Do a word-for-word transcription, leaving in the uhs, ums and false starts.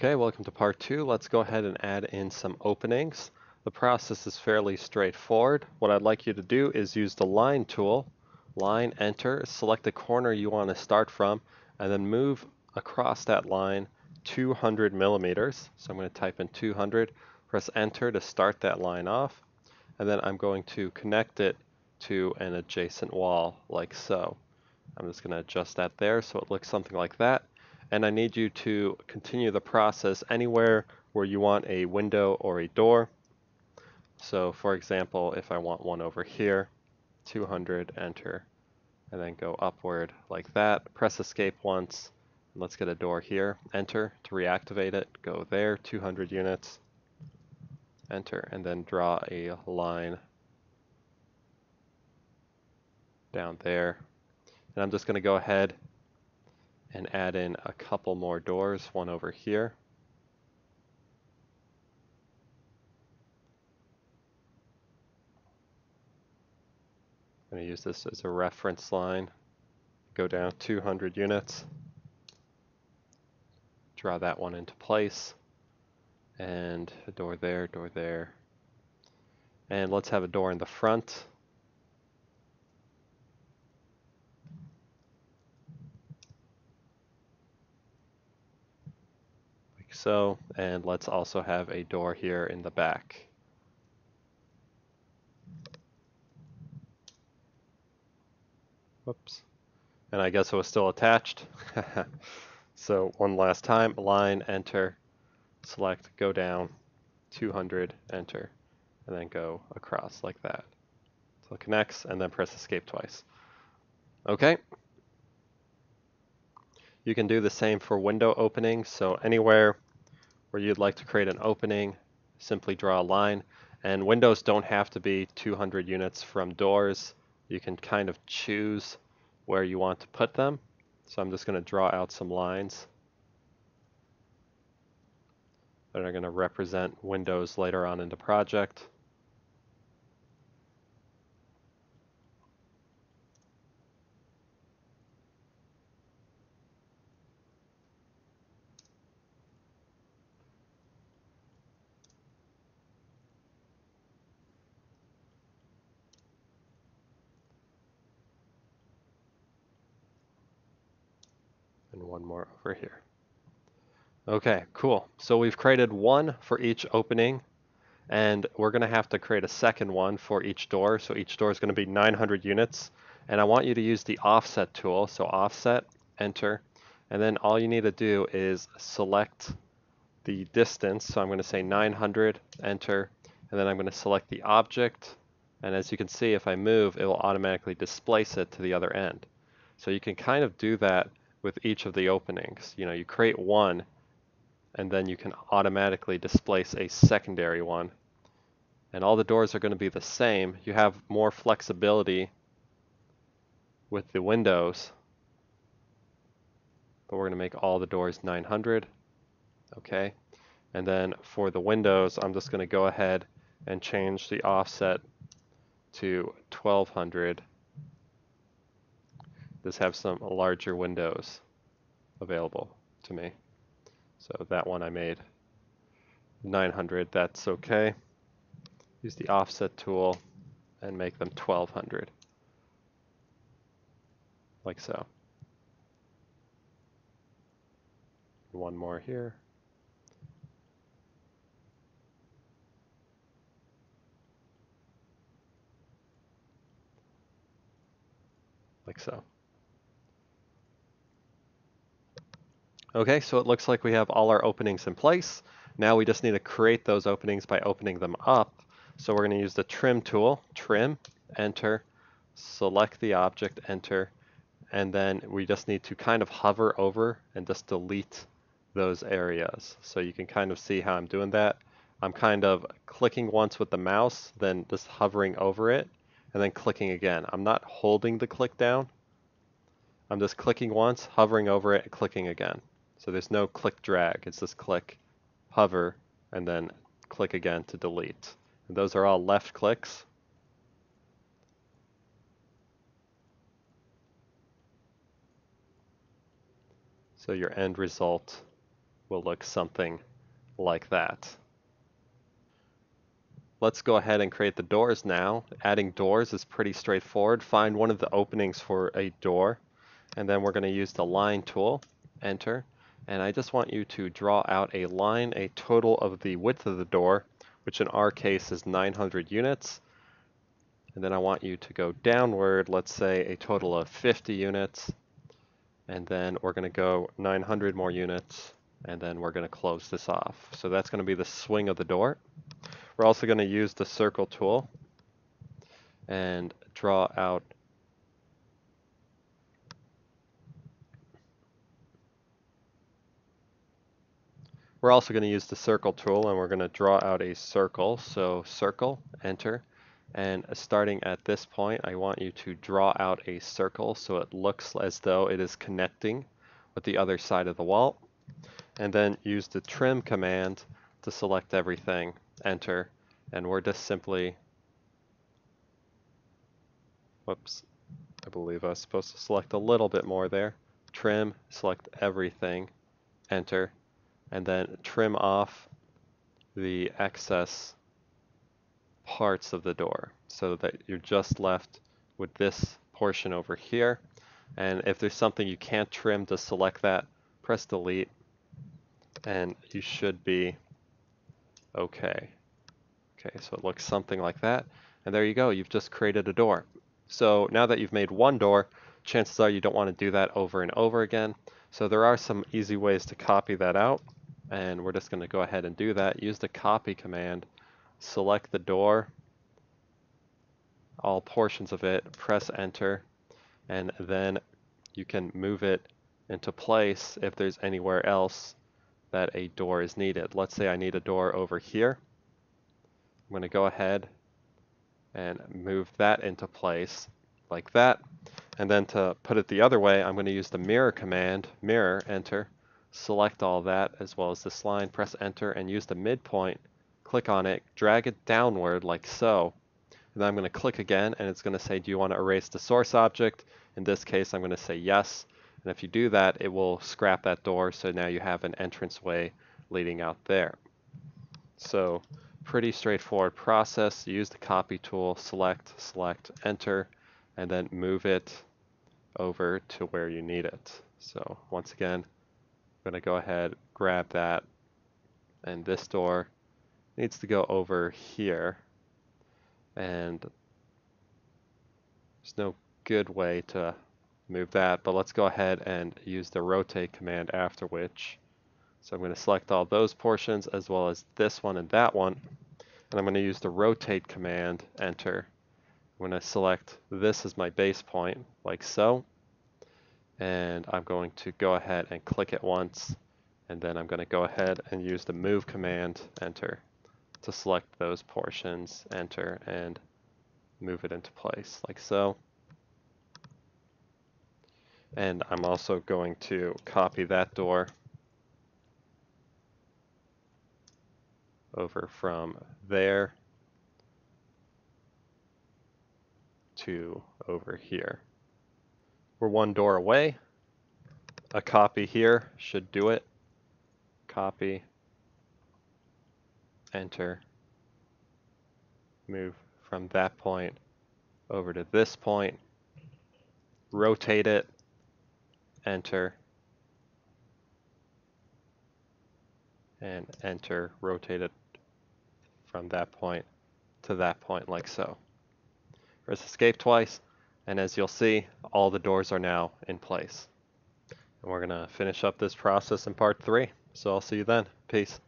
Okay, welcome to part two. Let's go ahead and add in some openings. The process is fairly straightforward. What I'd like you to do is use the line tool, line, enter, select the corner you want to start from, and then move across that line two hundred millimeters. So I'm going to type in two hundred, press enter to start that line off, and then I'm going to connect it to an adjacent wall like so. I'm just going to adjust that there so it looks something like that. And I need you to continue the process anywhere where you want a window or a door. So for example, if I want one over here, two hundred, enter, and then go upward like that. Press escape once. Let's get a door here. Enter to reactivate it. Go there, two hundred units, enter, and then draw a line down there. And I'm just going to go ahead and add in a couple more doors, one over here. I'm going to use this as a reference line. Go down two hundred units. Draw that one into place. And a door there, door there. And let's have a door in the front. So, and let's also have a door here in the back. Whoops. And I guess it was still attached. So one last time, line, enter, select, go down, two hundred, enter, and then go across like that. So it connects, and then press escape twice. Okay. You can do the same for window openings. So anywhere where you'd like to create an opening, simply draw a line. And windows don't have to be two hundred units from doors. You can kind of choose where you want to put them. So I'm just going to draw out some lines that are going to represent windows later on in the project. And one more over here. Okay, cool. So we've created one for each opening, and we're going to have to create a second one for each door. So each door is going to be nine hundred units, and I want you to use the offset tool. So offset, enter, and then all you need to do is select the distance. So I'm going to say nine hundred, enter, and then I'm going to select the object. And as you can see, if I move, it will automatically displace it to the other end. So you can kind of do that with each of the openings. You know, you create one, and then you can automatically displace a secondary one. And all the doors are going to be the same. You have more flexibility with the windows, but we're going to make all the doors nine hundred. Okay. And then for the windows, I'm just going to go ahead and change the offset to twelve hundred. Just have some larger windows available to me. So that one I made nine hundred, that's okay. Use the offset tool and make them twelve hundred, like so. One more here. Like so. Okay, so it looks like we have all our openings in place. Now we just need to create those openings by opening them up. So we're going to use the trim tool, trim, enter, select the object, enter, and then we just need to kind of hover over and just delete those areas. So you can kind of see how I'm doing that. I'm kind of clicking once with the mouse, then just hovering over it, and then clicking again. I'm not holding the click down. I'm just clicking once, hovering over it, and clicking again. So there's no click drag, it's just click, hover, and then click again to delete. And those are all left clicks. So your end result will look something like that. Let's go ahead and create the doors now. Adding doors is pretty straightforward. Find one of the openings for a door, and then we're going to use the line tool, enter, and I just want you to draw out a line, a total of the width of the door, which in our case is nine hundred units. And then I want you to go downward, let's say a total of fifty units, and then we're going to go nine hundred more units, and then we're going to close this off. So that's going to be the swing of the door. We're also going to use the circle tool and draw out We're also going to use the circle tool and we're going to draw out a circle. So circle, enter, and starting at this point I want you to draw out a circle so it looks as though it is connecting with the other side of the wall, and then use the trim command to select everything, enter, and we're just simply, whoops, I believe I was supposed to select a little bit more there, trim, select everything, enter, and then trim off the excess parts of the door so that you're just left with this portion over here. And if there's something you can't trim, just select that, press delete, and you should be okay. Okay, so it looks something like that. And there you go, you've just created a door. So now that you've made one door, chances are you don't want to do that over and over again. So there are some easy ways to copy that out, and we're just going to go ahead and do that. Use the copy command, select the door, all portions of it, press enter, and then you can move it into place if there's anywhere else that a door is needed. Let's say I need a door over here. I'm going to go ahead and move that into place like that. And then to put it the other way, I'm going to use the mirror command, mirror, enter, select all that as well as this line, press enter, and use the midpoint, click on it, drag it downward like so. And then I'm going to click again, and it's going to say, do you want to erase the source object? In this case, I'm going to say yes. And if you do that, it will scrap that door, so now you have an entranceway leading out there. So pretty straightforward process. Use the copy tool, select, select, enter, and then move it over to where you need it. So once again, I'm going to go ahead, grab that, and this door needs to go over here, and there's no good way to move that, but let's go ahead and use the rotate command after which. So I'm going to select all those portions as well as this one and that one, and I'm going to use the rotate command, enter. I'm going to select this as my base point, like so, and I'm going to go ahead and click it once, and then I'm going to go ahead and use the move command, enter, to select those portions, enter, and move it into place, like so. And I'm also going to copy that door over from there to over here. We're one door away. A copy here should do it. Copy, enter, move from that point over to this point, rotate it, enter, and enter, rotate it from that point to that point like so. Press escape twice, and as you'll see, all the doors are now in place. And we're going to finish up this process in part three. So I'll see you then. Peace.